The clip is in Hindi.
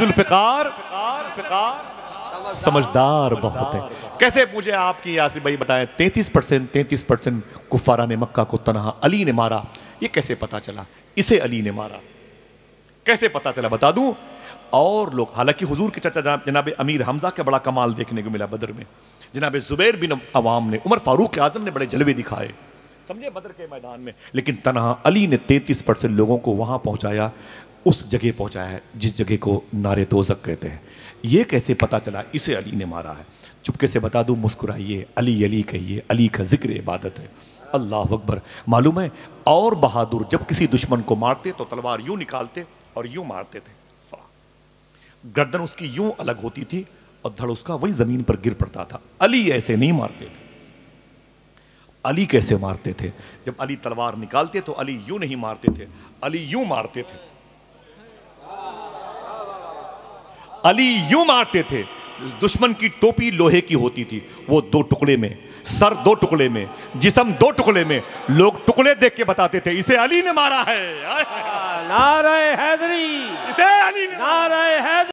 जुल्फिकार समझदार बहुत है। कैसे मुझे आपकी यासिर भाई बताएं 33% कुफारा ने मक्का को तनहा अली ने मारा, ये कैसे पता चला? इसे अली ने मारा, कैसे पता चला बता दूं। और लोग हालांकि हुजूर के चाचा जनाब अमीर हमजा का बड़ा कमाल देखने को मिला बदर में, जनाब जुबैर बिन अवाम ने, उमर फारूक आजम ने बड़े जलवे दिखाए समझे बदर के मैदान में, लेकिन तनहा अली ने 33% लोगों को वहां पहुंचाया, उस जगह पहुंचाया है जिस जगह को नारे तोजक कहते हैं। ये कैसे पता चला? इसे अली ने मारा है। चुपके से बता दूं, मुस्कुराइए, अली अली कहिए, अली का जिक्र इबादत है। अल्लाह अकबर। मालूम है और बहादुर जब किसी दुश्मन को मारते तो तलवार यूं निकालते और यूं मारते थे, गर्दन उसकी यूं अलग होती थी और धड़ उसका वही जमीन पर गिर पड़ता था। अली ऐसे नहीं मारते थे। अली कैसे मारते थे? जब अली तलवार निकालते तो अली यूं नहीं मारते थे, अली यूं मारते थे, अली यूं मारते थे। दुश्मन की टोपी लोहे की होती थी, वो दो टुकड़े में, सर दो टुकड़े में, जिस्म दो टुकड़े में, लोग टुकड़े देख के बताते थे इसे अली ने मारा है। नारे हैदरी, इसे अली ने, नारे हैदरी।